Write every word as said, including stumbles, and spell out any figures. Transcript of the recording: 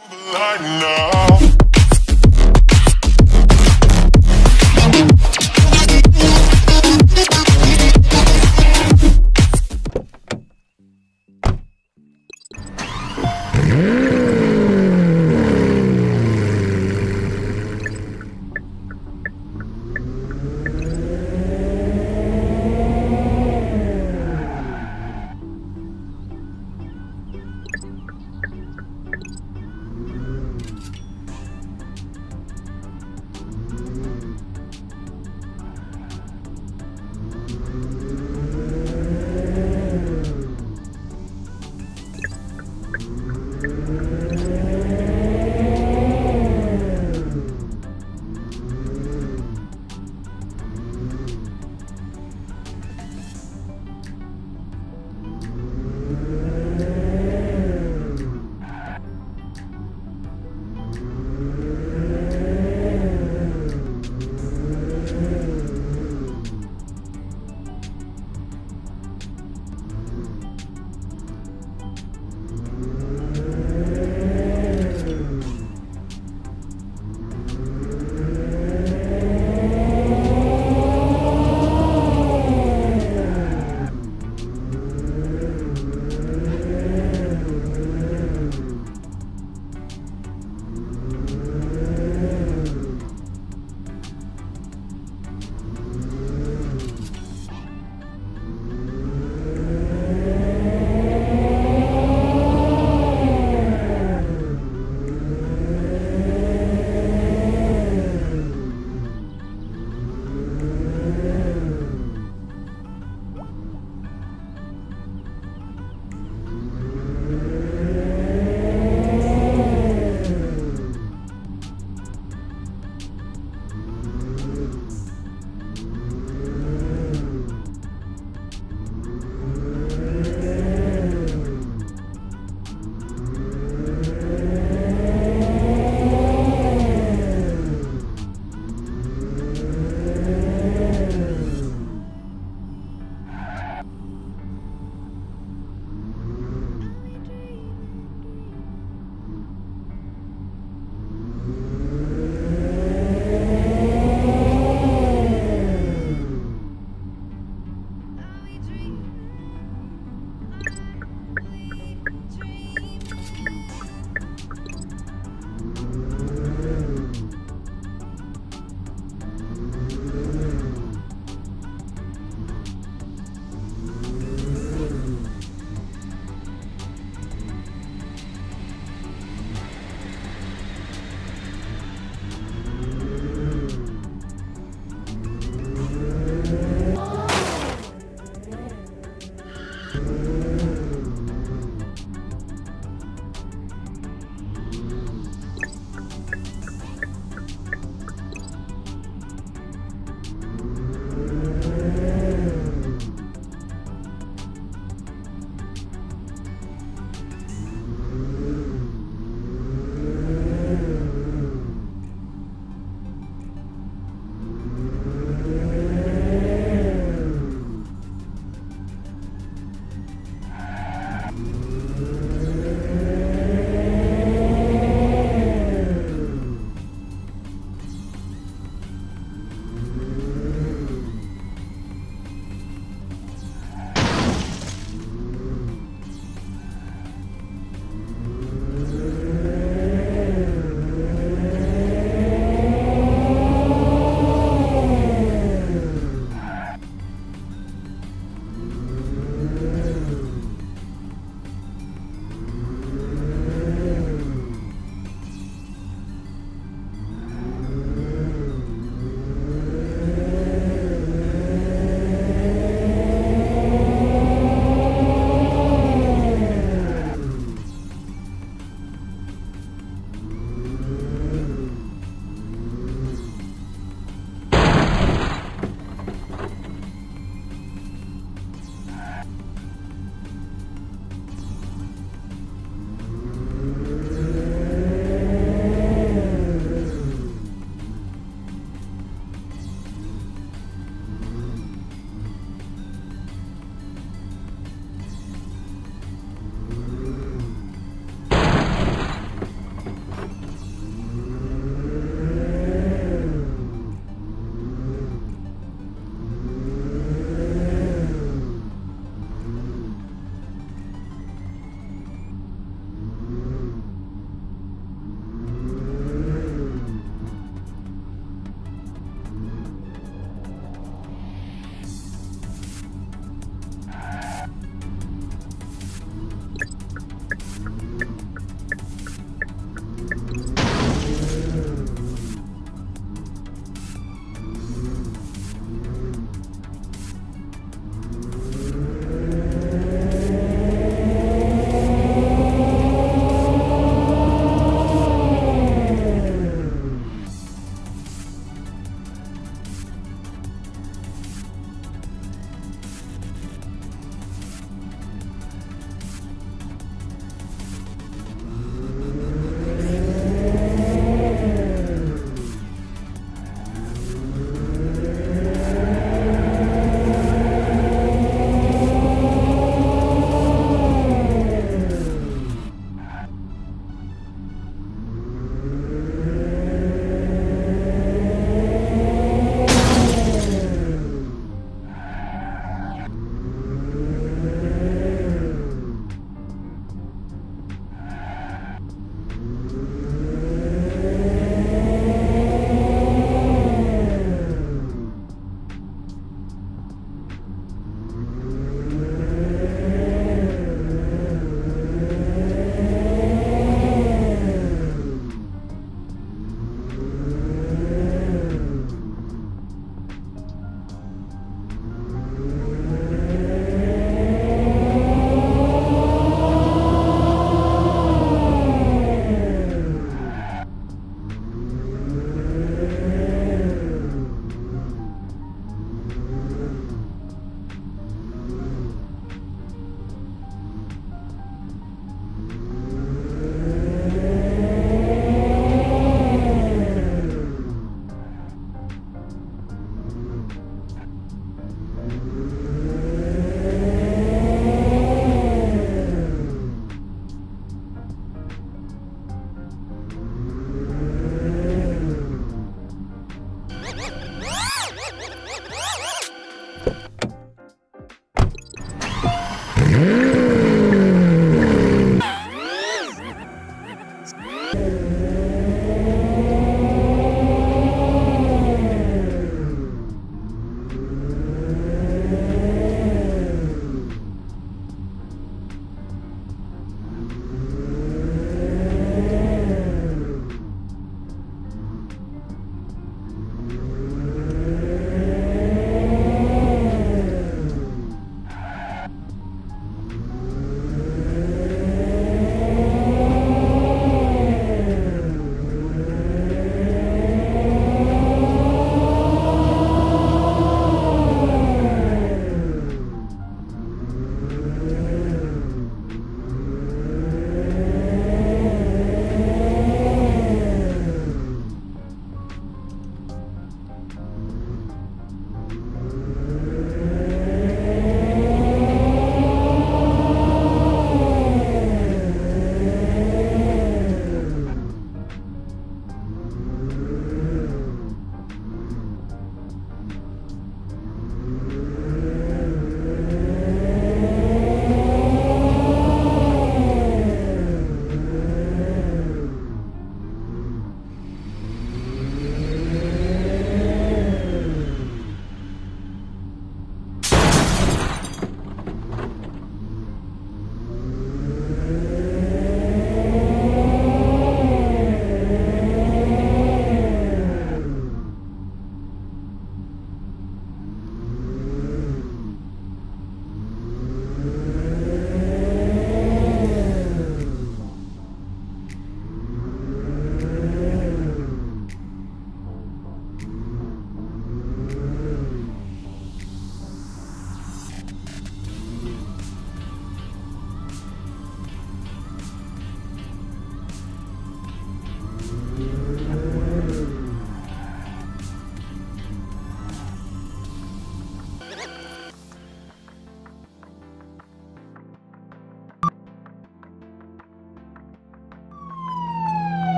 Right now.